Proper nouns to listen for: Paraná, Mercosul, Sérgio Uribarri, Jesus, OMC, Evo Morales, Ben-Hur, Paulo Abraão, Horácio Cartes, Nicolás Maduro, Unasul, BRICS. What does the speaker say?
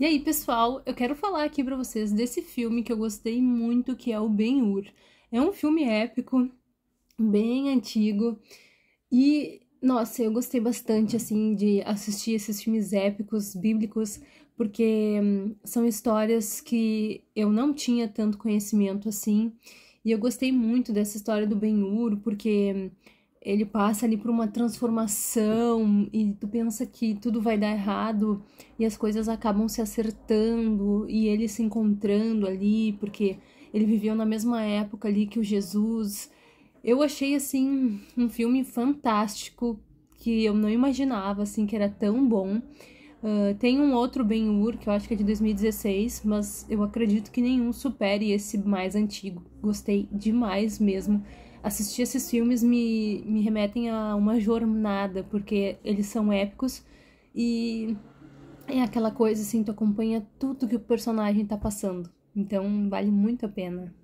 E aí, pessoal, eu quero falar aqui pra vocês desse filme que eu gostei muito, que é o Ben-Hur. É um filme épico, bem antigo, e, nossa, eu gostei bastante, assim, de assistir esses filmes épicos, bíblicos, porque são histórias que eu não tinha tanto conhecimento, assim, e eu gostei muito dessa história do Ben-Hur, porque ele passa ali por uma transformação e tu pensa que tudo vai dar errado e as coisas acabam se acertando e ele se encontrando ali, porque ele viveu na mesma época ali que o Jesus. Eu achei, assim, um filme fantástico que eu não imaginava, assim, que era tão bom. Tem um outro Ben-Hur, que eu acho que é de 2016, mas eu acredito que nenhum supere esse mais antigo. Gostei demais mesmo. Assistir esses filmes me remetem a uma jornada, porque eles são épicos e é aquela coisa assim, tu acompanha tudo que o personagem tá passando, então vale muito a pena.